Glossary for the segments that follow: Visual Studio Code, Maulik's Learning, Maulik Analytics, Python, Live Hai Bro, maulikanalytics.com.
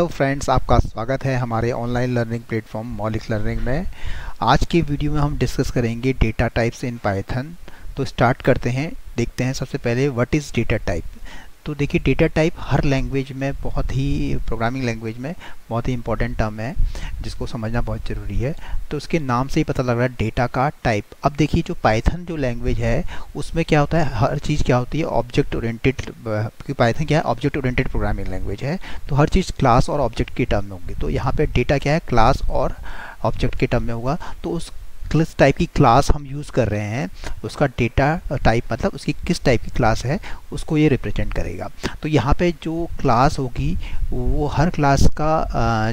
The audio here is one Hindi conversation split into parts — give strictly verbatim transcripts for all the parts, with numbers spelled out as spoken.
हेलो फ्रेंड्स, आपका स्वागत है हमारे online learning platform Maulik learning में। आज की वीडियो में हम डिस्कस करेंगे डेटा टाइप्स इन पाइथन। तो स्टार्ट करते हैं, देखते हैं सबसे पहले व्हाट इज़ डेटा टाइप। तो देखिए, डेटा टाइप हर लैंग्वेज में, बहुत ही प्रोग्रामिंग लैंग्वेज में बहुत ही इंपॉर्टेंट टर्म है जिसको समझना बहुत ज़रूरी है। तो उसके नाम से ही पता लग रहा है डेटा का टाइप। अब देखिए, जो पाइथन जो लैंग्वेज है उसमें क्या होता है, हर चीज़ क्या होती है, ऑब्जेक्ट ओरिएंटेड। क्योंकि पाइथन क्या है, ऑब्जेक्ट ओरिएंटेड प्रोग्रामिंग लैंग्वेज है, तो हर चीज़ क्लास और ऑब्जेक्ट के टर्म में होंगी। तो यहाँ पर डेटा क्या है, क्लास और ऑब्जेक्ट के टर्म में होगा। तो उस किस टाइप की क्लास हम यूज़ कर रहे हैं, उसका डेटा टाइप मतलब उसकी किस टाइप की क्लास है, उसको ये रिप्रेजेंट करेगा। तो यहाँ पे जो क्लास होगी वो हर क्लास का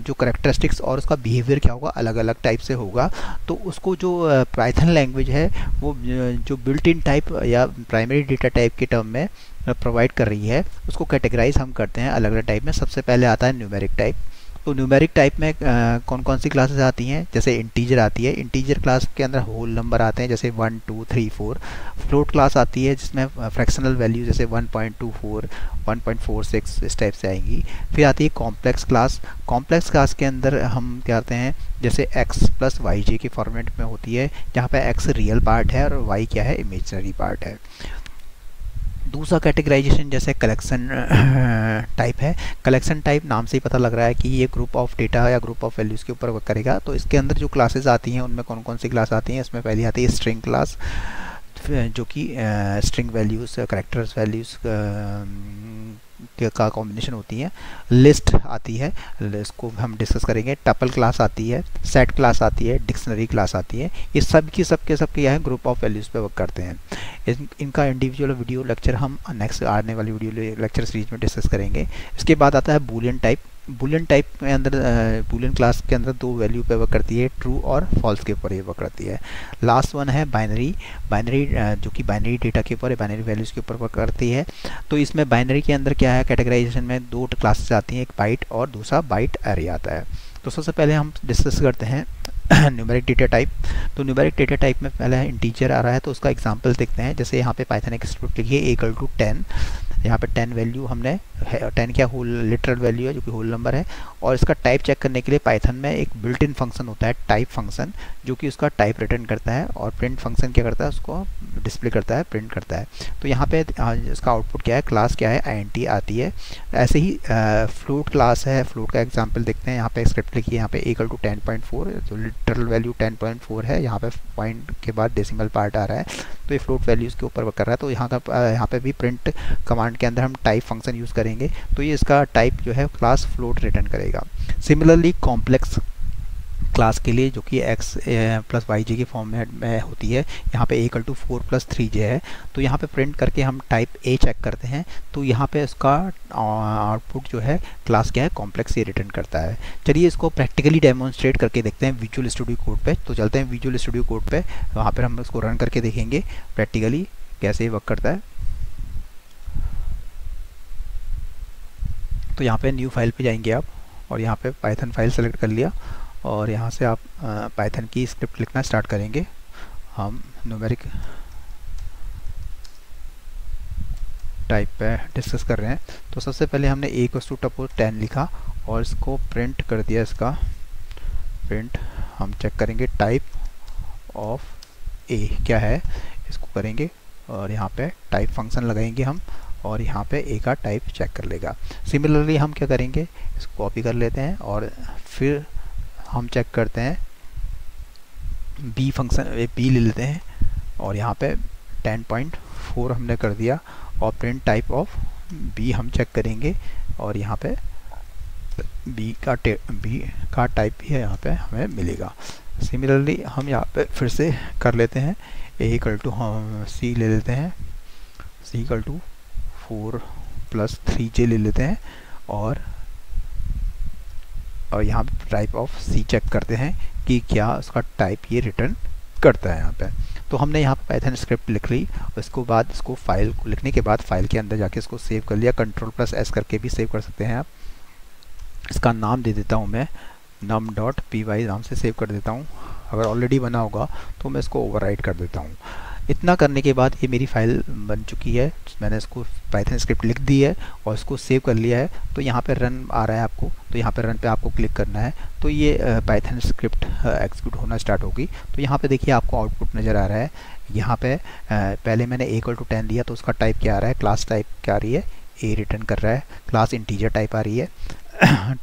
जो करैक्टरिस्टिक्स और उसका बिहेवियर क्या होगा, अलग अलग टाइप से होगा। तो उसको जो पाइथन लैंग्वेज है वो जो बिल्ट इन टाइप या प्राइमरी डेटा टाइप के टर्म में प्रोवाइड कर रही है, उसको कैटेगराइज हम करते हैं अलग अलग टाइप में। सबसे पहले आता है न्यूमेरिक टाइप। तो न्यूमेरिक टाइप में आ, कौन कौन सी क्लासेस आती हैं, जैसे इंटीजर आती है। इंटीजर क्लास के अंदर होल नंबर आते हैं, जैसे one two three four. Float class आती है जिसमें फ्रैक्शनल वैल्यू जैसे one point two four, one point four six इस टाइप से आएंगी। फिर आती है कॉम्प्लेक्स क्लास। कॉम्प्लेक्स क्लास के अंदर हम क्या करते हैं, जैसे एक्स प्लस वाई जे के फॉर्मेट में होती है, जहाँ पर एक्स रियल पार्ट है और वाई क्या है, इमेजनरी पार्ट है। दूसरा कैटेगराइजेशन जैसे कलेक्शन टाइप है। कलेक्शन टाइप नाम से ही पता लग रहा है कि ये ग्रुप ऑफ डेटा या ग्रुप ऑफ वैल्यूज़ के ऊपर वर्क करेगा। तो इसके अंदर जो क्लासेस आती हैं उनमें कौन कौन सी क्लास आती हैं, इसमें पहली आती है स्ट्रिंग क्लास, जो कि स्ट्रिंग वैल्यूज़ करैक्टर्स वैल्यूज़ का कॉम्बिनेशन होती है। लिस्ट आती है, इसको हम डिस्कस करेंगे। टपल क्लास आती है, सेट क्लास आती है, डिक्शनरी क्लास आती है। ये सब की सब के सब के यहाँ ग्रुप ऑफ वैल्यूज़ पे वर्क करते हैं। इन, इनका इंडिविजुअल वीडियो लेक्चर हम नेक्स्ट आने वाली वीडियो लेक्चर सीरीज में डिस्कस करेंगे। इसके बाद आता है बूलियन टाइप। बूलियन टाइप के अंदर बूलियन क्लास के अंदर दो वैल्यू पे वर्क करती है, ट्रू और फॉल्स के ऊपर ये वर्क करती है। लास्ट वन है बाइनरी। बाइनरी जो कि बाइनरी डेटा के ऊपर, बाइनरी वैल्यूज़ के ऊपर वर्क करती है। तो इसमें बाइनरी के अंदर क्या है, कैटेगराइजेशन में दो क्लासेस आती हैं, एक बाइट और दूसरा बाइट अरे आता है। तो सबसे पहले हम डिस्कस करते हैं न्यूमेरिक डेटा टाइप। तो न्यूमेरिक डेटा टाइप में पहला है इंटीजर आ रहा है, तो उसका एग्जांपल देखते हैं। जैसे यहाँ पे पाइथन एक स्क्रिप्ट लिखी है इक्वल टू टेन। यहाँ पे टेन वैल्यू हमने, टेन क्या होल लिटरल वैल्यू है जो कि होल नंबर है। और इसका टाइप चेक करने के लिए पाइथन में एक बिल्ट इन फंक्शन होता है टाइप फंक्शन, जो कि उसका टाइप रिटर्न करता है। और प्रिंट फंक्शन क्या करता है, उसको डिस्प्ले करता है, प्रिंट करता है। तो यहाँ पे इसका आउटपुट क्या है, क्लास क्या है, आईएनटी आती है। ऐसे ही फ्लोट क्लास है, फ्लोट का एग्जाम्पल देखते हैं। यहाँ पे स्क्रिप्ट लिखी है, यहाँ पे equal to ten point four, जो literal value ten point four है। यहाँ पे पॉइंट के बाद डेसिमल पार्ट आ रहा है, तो ये फ्लोट वैल्यूज़ के ऊपर वर्क कर रहा है। तो यहाँ का यहाँ पे भी प्रिंट कमांड के अंदर हम टाइप फंक्शन यूज़ करेंगे। तो ये इसका टाइप जो है क्लास फ्लोट रिटर्न करेगा। सिमिलरली कॉम्प्लेक्स क्लास के लिए, जो कि एक्स प्लस वाई जे के फॉर्मेट में होती है, यहाँ पे equal to four plus three j है। तो यहाँ पे प्रिंट करके हम टाइप ए चेक करते हैं। तो यहाँ पे उसका आउटपुट जो है क्लास क्या है, कॉम्प्लेक्स ये रिटर्न करता है। चलिए इसको प्रैक्टिकली डेमोन्स्ट्रेट करके देखते हैं विजुअल स्टूडियो कोड पे। तो चलते हैं विजुअल स्टूडियो कोड पे, वहाँ पर हम उसको रन करके देखेंगे प्रैक्टिकली कैसे वर्क करता है। तो यहाँ पे न्यू फाइल पे जाएंगे आप, और यहाँ पे पाइथन फाइल सेलेक्ट कर लिया, और यहाँ से आप पाइथन की स्क्रिप्ट लिखना स्टार्ट करेंगे। हम न्यूमेरिक टाइप पे डिस्कस कर रहे हैं। तो सबसे पहले हमने ए को टू टपो टेन लिखा और इसको प्रिंट कर दिया। इसका प्रिंट हम चेक करेंगे, टाइप ऑफ ए क्या है, इसको करेंगे। और यहाँ पे टाइप फंक्शन लगाएंगे हम, और यहाँ पे ए का टाइप चेक कर लेगा। सिमिलरली हम क्या करेंगे, इसको कॉपी कर लेते हैं और फिर हम चेक करते हैं बी फंक्शन, बी ले लेते हैं, और यहाँ पे टेन पॉइंट फोर हमने कर दिया। और प्रिंट टाइप ऑफ बी हम चेक करेंगे, और यहाँ पे बी का बी का टाइप भी है, यहाँ पे हमें मिलेगा। सिमिलरली हम यहाँ पे फिर से कर लेते हैं, ए इक्वल टू हम सी ले लेते हैं, c equal to four plus three j ले लेते हैं, और और यहाँ पे टाइप ऑफ सी चेक करते हैं कि क्या उसका टाइप ये रिटर्न करता है। यहाँ पे तो हमने यहाँ पे पाइथन स्क्रिप्ट लिख ली, उसके बाद इसको फाइल को लिखने के बाद फाइल के अंदर जाके इसको सेव कर लिया। कंट्रोल प्लस एस करके भी सेव कर सकते हैं आप। इसका नाम दे देता हूँ मैं, नम डॉट पी वाई नाम से सेव कर देता हूँ। अगर ऑलरेडी बना होगा तो मैं इसको ओवरराइट कर देता हूँ। इतना करने के बाद ये मेरी फाइल बन चुकी है, मैंने इसको पाइथन स्क्रिप्ट लिख दी है और इसको सेव कर लिया है। तो यहाँ पर रन आ रहा है आपको, तो यहाँ पर रन पे आपको क्लिक करना है, तो ये पाइथन स्क्रिप्ट एग्जीक्यूट होना स्टार्ट होगी। तो यहाँ पे देखिए आपको आउटपुट नज़र आ रहा है। यहाँ पे पहले मैंने इक्वल टू टेन दिया, तो उसका टाइप क्या आ रहा है, क्लास टाइप क्या आ रही है, ए रिटर्न कर रहा है, क्लास इंटीजर टाइप आ रही है।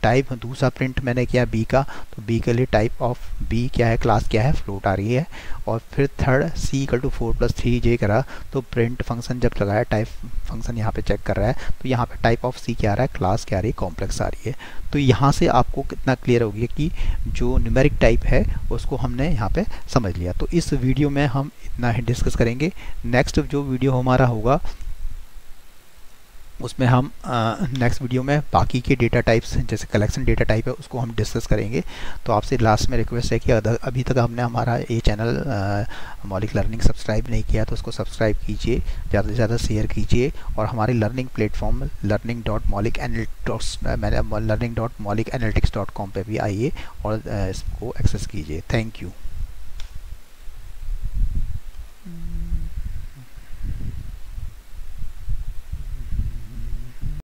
टाइप दूसरा प्रिंट मैंने किया बी का, तो बी के लिए टाइप ऑफ बी क्या है, क्लास क्या है, फ्लोट आ रही है। और फिर third c equal to four plus three j करा, तो प्रिंट फंक्शन जब लगाया, टाइप फंक्शन यहाँ पे चेक कर रहा है, तो यहाँ पे टाइप ऑफ सी क्या आ रहा है, क्लास क्या आ रही है, कॉम्प्लेक्स आ रही है। तो यहाँ से आपको कितना क्लियर हो गया कि जो न्यूमेरिक टाइप है उसको हमने यहाँ पे समझ लिया। तो इस वीडियो में हम इतना ही डिस्कस करेंगे। नेक्स्ट जो वीडियो हमारा होगा उसमें हम नेक्स्ट वीडियो में बाकी के डेटा टाइप्स जैसे कलेक्शन डेटा टाइप है उसको हम डिस्कस करेंगे। तो आपसे लास्ट में रिक्वेस्ट है कि अभी तक हमने हमारा ये चैनल मौलिक लर्निंग सब्सक्राइब नहीं किया तो उसको सब्सक्राइब कीजिए, ज़्यादा से ज़्यादा शेयर कीजिए और हमारे learning platform learning dot Maulik analytics learning dot Maulik analytics dot com पर भी आइए और इसको एक्सेस कीजिए। Thank you.